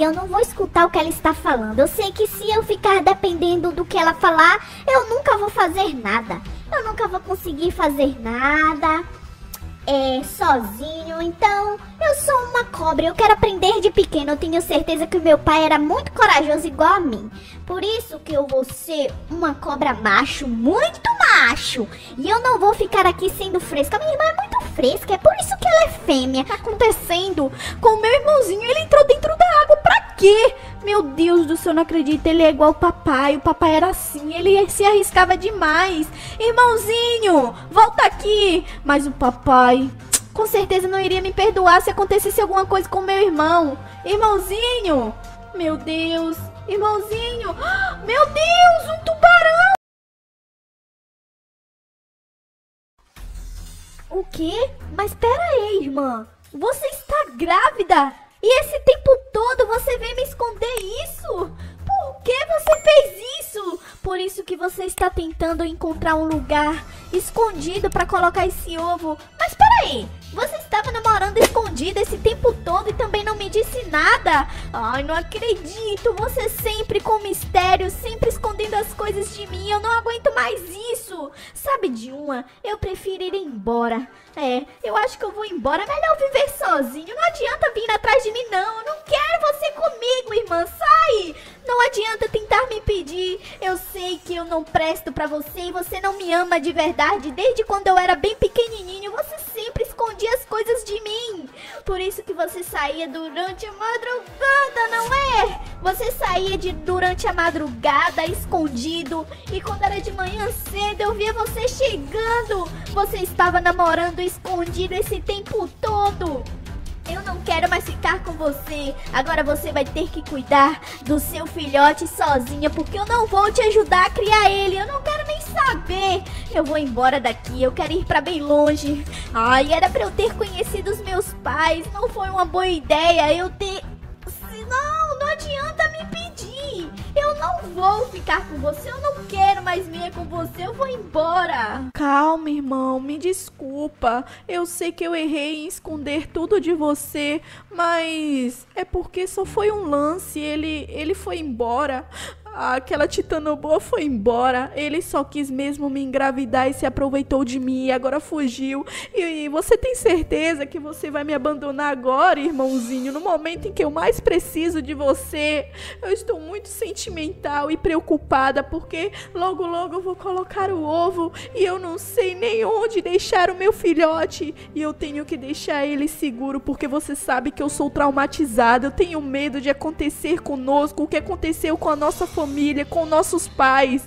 e eu não vou escutar o que ela está falando. Eu sei que se eu ficar dependendo do que ela falar, eu nunca vou fazer nada. Eu nunca vou conseguir fazer nada sozinho. Então, eu sou uma cobra. Eu quero aprender de pequeno. Eu tenho certeza que o meu pai era muito corajoso igual a mim. Por isso que eu vou ser uma cobra macho, muito macho. E eu não vou ficar aqui sendo fresca. Minha irmã é muito fresca, é por isso que ela é fêmea. Tá acontecendo com o meu irmãozinho. Ele entrou dentro da água. Pra quê? Meu Deus do céu, não acredito. Ele é igual o papai era assim, ele se arriscava demais. Irmãozinho, volta aqui. Mas o papai com certeza não iria me perdoar se acontecesse alguma coisa com meu irmão. Irmãozinho, meu Deus, irmãozinho, meu Deus, um tubarão. O quê? Mas pera aí, irmã, você está grávida? E esse tempo todo você veio me esconder isso? Por que você fez isso? Por isso que você está tentando encontrar um lugar escondido para colocar esse ovo. Mas peraí, você estava namorando escondida esse tempo todo e também não me disse nada? Ai, não acredito, você sempre com mistério, sempre escondendo as coisas de mim. Eu não aguento mais isso. Sabe de uma? Eu prefiro ir embora. Eu acho que eu vou embora. É melhor viver sozinho. Não adianta vir atrás de mim, não. Eu não quero você comigo, irmã. Sai! Não adianta tentar me impedir. Eu sei que eu não presto pra você e você não me ama de verdade. Desde quando eu era bem pequenininho, você sempre escondia as coisas de mim. Por isso que você saía durante a madrugada, não é? Você saía durante a madrugada, escondido. E quando era de manhã cedo, eu via você chegando. Você estava namorando escondido esse tempo todo. Eu não quero mais ficar com você. Agora você vai ter que cuidar do seu filhote sozinha, porque eu não vou te ajudar a criar ele. Eu não quero nem saber. Eu vou embora daqui. Eu quero ir pra bem longe. Ai, era pra eu ter conhecido os meus pais. Não foi uma boa ideia eu ter... Não adianta me pedir. Eu não vou ficar com você. Eu não quero mais minha com você. Eu vou embora. Calma, irmão. Me desculpa. Eu sei que eu errei em esconder tudo de você, mas é porque só foi um lance. Ele foi embora. Aquela titanoboa foi embora. Ele só quis mesmo me engravidar e se aproveitou de mim e agora fugiu. E você tem certeza que você vai me abandonar agora, irmãozinho? No momento em que eu mais preciso de você. Eu estou muito sentimental e preocupada, porque logo logo eu vou colocar o ovo e eu não sei nem onde deixar o meu filhote. E eu tenho que deixar ele seguro, porque você sabe que eu sou traumatizada. Eu tenho medo de acontecer conosco o que aconteceu com a nossa família, com nossos pais.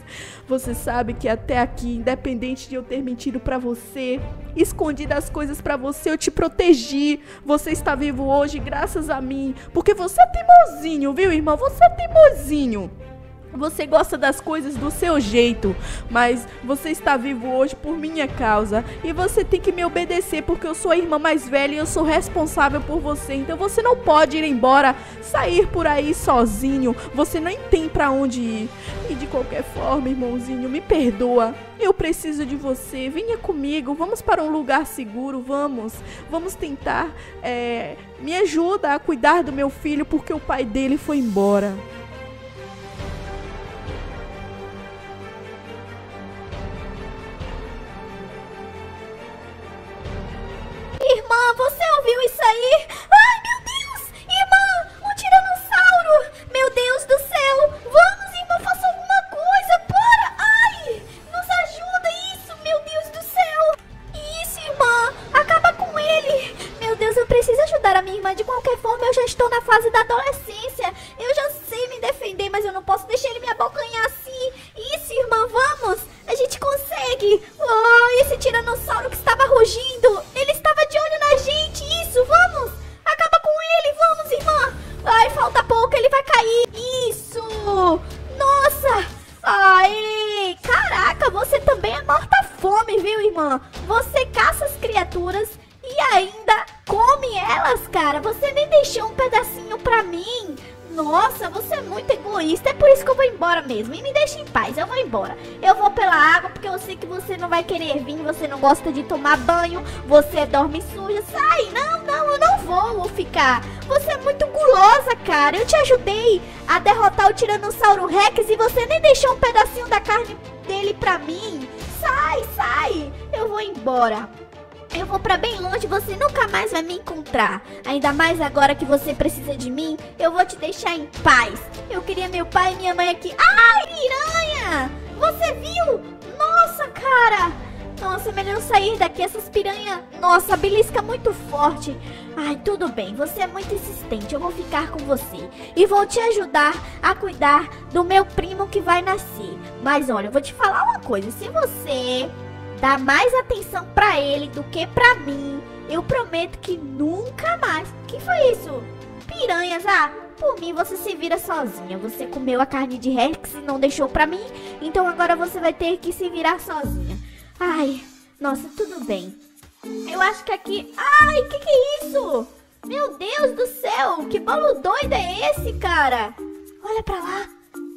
Você sabe que até aqui, independente de eu ter mentido pra você, escondido as coisas pra você, eu te protegi. Você está vivo hoje graças a mim, porque você é teimosinho, viu, irmão? Você é teimosinho. Você gosta das coisas do seu jeito, mas você está vivo hoje por minha causa. E você tem que me obedecer, porque eu sou a irmã mais velha e eu sou responsável por você. Então você não pode ir embora, sair por aí sozinho. Você nem tem pra onde ir. E de qualquer forma, irmãozinho, me perdoa. Eu preciso de você. Venha comigo. Vamos para um lugar seguro. Vamos. Vamos tentar. Me ajuda a cuidar do meu filho, porque o pai dele foi embora. Irmã, você ouviu isso aí? Ai, meu Deus! Irmã, um tiranossauro! Meu Deus do céu! Vamos, irmã, faça alguma coisa! Bora! Ai! Nos ajuda! Isso, meu Deus do céu! Isso, irmã! Acaba com ele! Meu Deus, eu preciso ajudar a minha irmã. De qualquer forma, eu já estou na fase da adolescência. Eu já sei me defender, mas eu não posso deixar ele me abocanhar assim. Isso, irmã, vamos! A gente consegue! Oh, esse tiranossauro que estava rugindo! Ele estava de olho na gente! Isso, vamos! Acaba com ele! Vamos, irmã! Ai, falta pouco! Ele vai cair! Isso! Nossa! Ai! Caraca! Você também é morta-fome, viu, irmã? Você caça as criaturas e ainda come elas, cara! Você nem deixou um pedacinho pra mim! Nossa, você é muito egoísta. É por isso que eu vou embora mesmo. E me deixa em paz, eu vou embora. Eu vou pela água porque eu sei que você não vai querer vir. Você não gosta de tomar banho. Você dorme suja. Sai, não, eu não vou ficar. Você é muito gulosa, cara. Eu te ajudei a derrotar o Tiranossauro Rex e você nem deixou um pedacinho da carne dele pra mim. Sai, eu vou embora. Eu vou pra bem longe, você nunca mais vai me encontrar. Ainda mais agora que você precisa de mim, eu vou te deixar em paz. Eu queria meu pai e minha mãe aqui. Ai, piranha! Você viu? Nossa, cara! Nossa, melhor eu sair daqui, essas piranhas... Nossa, belisca muito forte. Ai, tudo bem, você é muito insistente, eu vou ficar com você. E vou te ajudar a cuidar do meu primo que vai nascer. Mas olha, eu vou te falar uma coisa, se você... dá mais atenção pra ele do que pra mim, eu prometo que nunca mais... Que foi isso? Piranhas, ah, por mim você se vira sozinha. Você comeu a carne de Rex e não deixou pra mim, então agora você vai ter que se virar sozinha. Ai, nossa, tudo bem. Eu acho que aqui... Ai, que é isso? Meu Deus do céu, que bolo doido é esse, cara? Olha pra lá.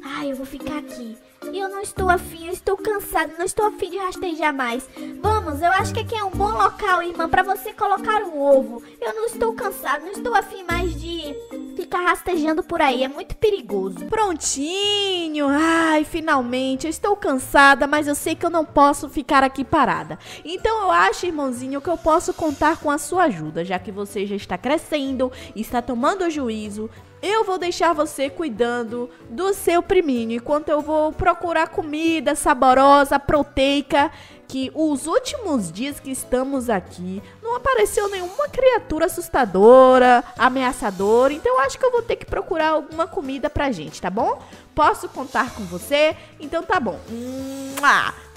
Ai, eu vou ficar aqui. Eu não estou afim, eu estou cansada, não estou afim de rastejar mais. Vamos, eu acho que aqui é um bom local, irmã, pra você colocar o ovo. Eu não estou cansada, não estou afim mais de ficar rastejando por aí, é muito perigoso. Prontinho, ai, finalmente, eu estou cansada, mas eu sei que eu não posso ficar aqui parada. Então eu acho, irmãozinho, que eu posso contar com a sua ajuda, já que você já está crescendo, está tomando juízo. Eu vou deixar você cuidando do seu priminho, enquanto eu vou procurar comida saborosa, proteica, que os últimos dias que estamos aqui, não apareceu nenhuma criatura assustadora, ameaçadora, então eu acho que eu vou ter que procurar alguma comida pra gente, tá bom? Posso contar com você? Então tá bom.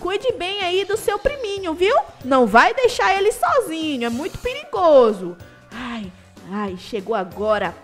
Cuide bem aí do seu priminho, viu? Não vai deixar ele sozinho, é muito perigoso. Ai, chegou agora...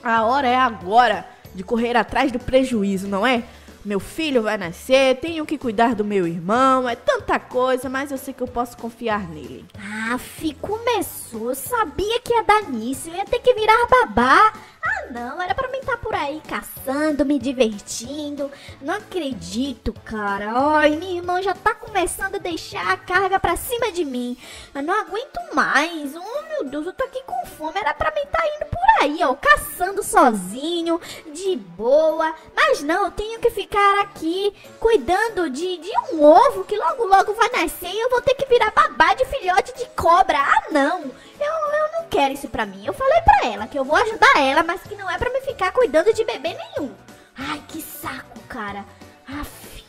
A hora é agora de correr atrás do prejuízo, não é? Meu filho vai nascer, tenho que cuidar do meu irmão, é tanta coisa, mas eu sei que eu posso confiar nele. Aff, começou, eu sabia que ia dar nisso, eu ia ter que virar babá. Ah não, era pra mim estar por aí caçando, me divertindo, não acredito, cara. Ai, minha irmã já tá começando a deixar a carga pra cima de mim, eu não aguento mais. Oh meu Deus, eu tô aqui com fome, era pra mim estar indo por aí, ó, caçando sozinho, de boa, mas não, eu tenho que ficar aqui cuidando de um ovo que logo vai nascer e eu vou ter que virar babá de filhote de cobra. Ah não, eu não quero isso pra mim, eu falei pra ela que eu vou ajudar ela, mas que não é pra me ficar cuidando de bebê nenhum. Ai, que saco, cara.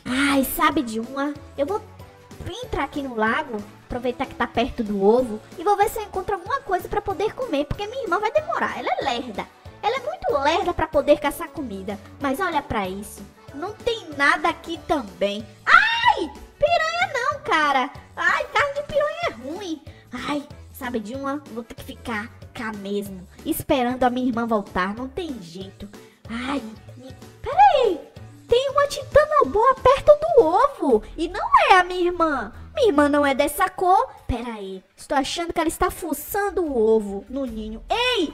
Ai, sabe de uma? Eu vou entrar aqui no lago, aproveitar que tá perto do ovo e vou ver se eu encontro alguma coisa pra poder comer, porque minha irmã vai demorar, ela é lerda. Ela é muito lerda pra poder caçar comida, mas olha pra isso. Não tem nada aqui também. Ai, piranha não, cara. Ai, carne de piranha é ruim. Ai, sabe de uma? Vou ter que ficar cá mesmo, esperando a minha irmã voltar. Não tem jeito. Ai, peraí. Tem uma titanoboa perto do ovo. E não é a minha irmã. Minha irmã não é dessa cor. Peraí, estou achando que ela está fuçando o ovo no ninho. Ei,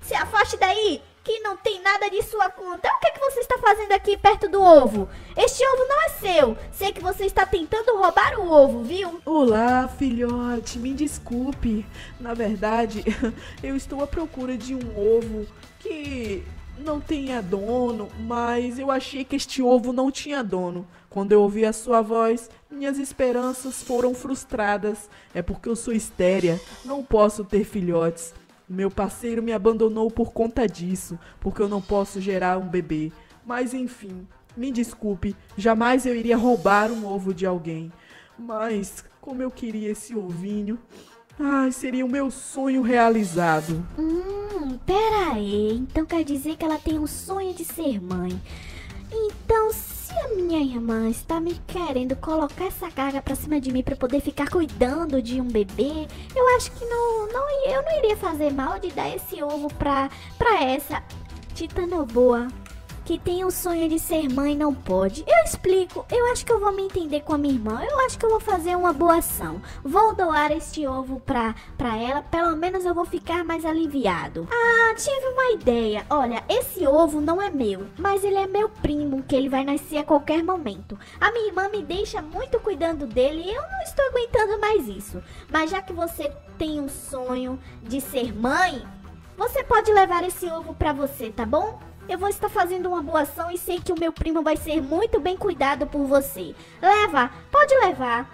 se afaste daí, que não tem nada de sua conta. O que é que você está fazendo aqui perto do ovo? Este ovo não é seu. Sei que você está tentando roubar o ovo, viu? Olá, filhote, me desculpe. Na verdade, eu estou à procura de um ovo que não tenha dono, mas eu achei que este ovo não tinha dono. Quando eu ouvi a sua voz, minhas esperanças foram frustradas. É porque eu sou estéria, não posso ter filhotes. Meu parceiro me abandonou por conta disso, porque eu não posso gerar um bebê. Mas enfim, me desculpe, jamais eu iria roubar um ovo de alguém. Mas como eu queria esse ovinho, ai, seria o meu sonho realizado. Peraí, então quer dizer que ela tem um sonho de ser mãe. Então se a minha irmã está me querendo colocar essa carga pra cima de mim pra eu poder ficar cuidando de um bebê, eu acho que eu não iria fazer mal de dar esse ovo pra essa titanoboa. que tem o sonho de ser mãe não pode. Eu explico, eu acho que eu vou me entender com a minha irmã, eu acho que eu vou fazer uma boa ação. Vou doar este ovo pra ela, pelo menos eu vou ficar mais aliviado. Ah, tive uma ideia. Olha, esse ovo não é meu, mas ele é meu primo, que ele vai nascer a qualquer momento. A minha irmã me deixa muito cuidando dele e eu não estou aguentando mais isso. Mas já que você tem um sonho de ser mãe, você pode levar esse ovo pra você, tá bom? Eu vou estar fazendo uma boa ação e sei que o meu primo vai ser muito bem cuidado por você. Leva, pode levar.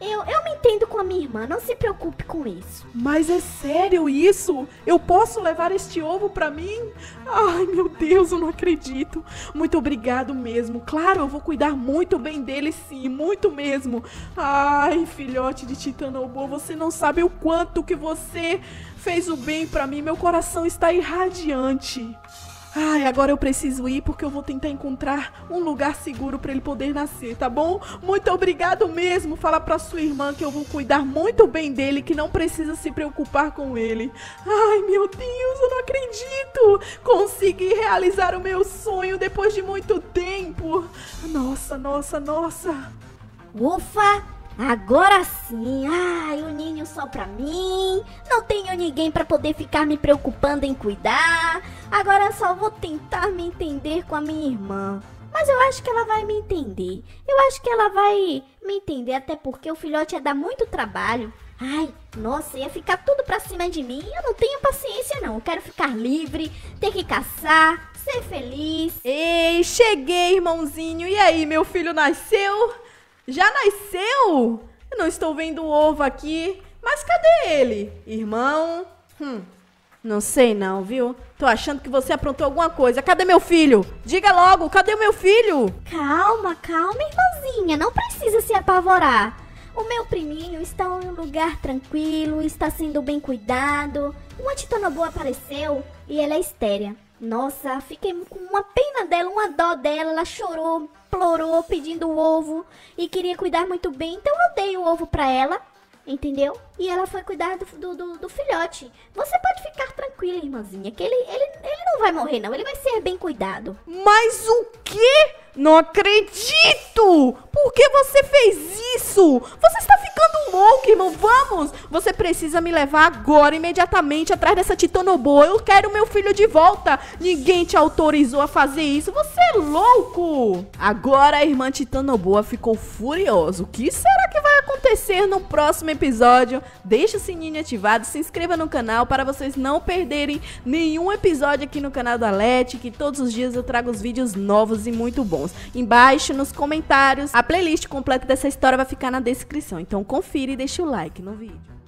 Eu me entendo com a minha irmã, não se preocupe com isso. Mas é sério isso? Eu posso levar este ovo pra mim? Ai, meu Deus, eu não acredito. Muito obrigado mesmo. Claro, eu vou cuidar muito bem dele, sim, muito mesmo. Ai, filhote de Titanobo, você não sabe o quanto que você fez o bem pra mim. Meu coração está irradiante. Ai, agora eu preciso ir porque eu vou tentar encontrar um lugar seguro pra ele poder nascer, tá bom? Muito obrigado mesmo. Fala pra sua irmã que eu vou cuidar muito bem dele, que não precisa se preocupar com ele. Ai, meu Deus, eu não acredito. Consegui realizar o meu sonho depois de muito tempo. Nossa, nossa, nossa. Ufa! Agora sim, ai, um ninho só pra mim, não tenho ninguém pra poder ficar me preocupando em cuidar, agora só vou tentar me entender com a minha irmã, mas eu acho que ela vai me entender, até porque o filhote ia dar muito trabalho. Ai, nossa, ia ficar tudo pra cima de mim, eu não tenho paciência não, eu quero ficar livre, ter que caçar, ser feliz. Ei, cheguei, irmãozinho, e aí, meu filho nasceu? Já nasceu? Eu não estou vendo o ovo aqui. Mas cadê ele? Irmão? Não sei não, viu? Tô achando que você aprontou alguma coisa. Cadê meu filho? Diga logo, cadê o meu filho? Calma, calma, irmãzinha. Não precisa se apavorar. O meu priminho está em um lugar tranquilo, está sendo bem cuidado. Uma Titanobo apareceu e ela é estéria. Nossa, fiquei com uma pena dela, uma dó dela, ela chorou, implorou, pedindo o ovo e queria cuidar muito bem, então eu dei o ovo pra ela, entendeu? E ela foi cuidar do filhote. Você pode ficar tranquila, irmãzinha, que ele não vai morrer não, ele vai ser bem cuidado. Mas o quê? Não acredito! Por que você fez isso? Você está ficando louco, irmão, vamos! Você precisa me levar agora, imediatamente, atrás dessa Titanobo. Eu quero meu filho de volta. Ninguém te autorizou a fazer isso, você é louco! Agora a irmã Titanobo ficou furiosa. O que será que vai acontecer no próximo episódio? Deixa o sininho ativado, se inscreva no canal para vocês não perderem nenhum episódio aqui no canal da Leti, que todos os dias eu trago os vídeos novos e muito bons. Embaixo nos comentários, a playlist completa dessa história vai ficar na descrição. Então confira e deixa o like no vídeo.